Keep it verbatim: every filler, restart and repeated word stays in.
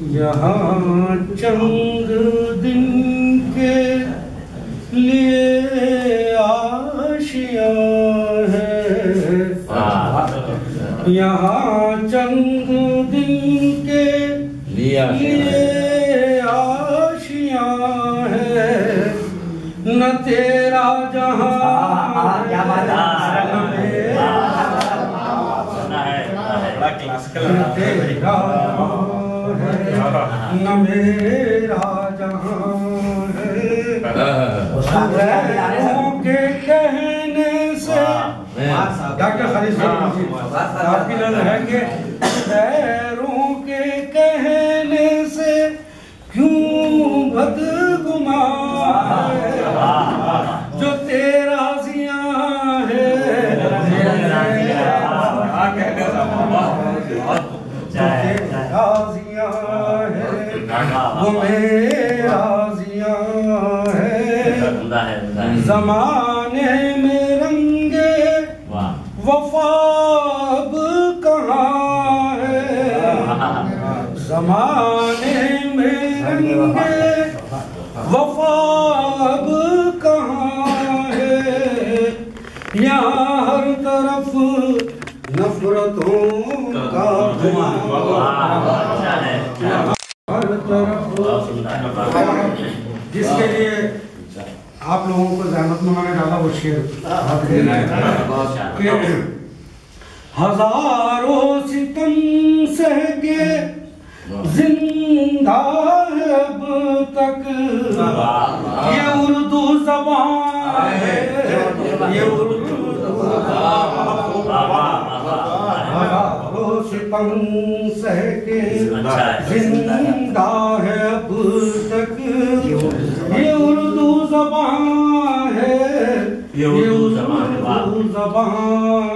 यहाँ चंद दिन के लिए आशिया है, यहाँ चंद दिन के लिए आशिया है, न तेरा जहाँ तेरा है न मेरा जहाँ है। के कहने से डॉक्टर खलील आपकी नजर है कि पैरों के कहने से क्यों बदगुमा जो तेरा जिया है राजिया है वो मेरा जिया है। जमाने में रंगे वफा अब कहाँ है, जमाने में रंगे वफा अब कहाँ है, यहाँ हर तरफ नफरतों का हर तरफ। जिसके लिए आप लोगों को जहमत में मैंने डाला वो शेर, हजारों सितम सह के जिंदा है अब तक ये उर्दू ज़बान है, ये उर्दू सितम सह के जिंदा है अब तक ये उर्दू ज़बान है, ये उर्दू ज़बान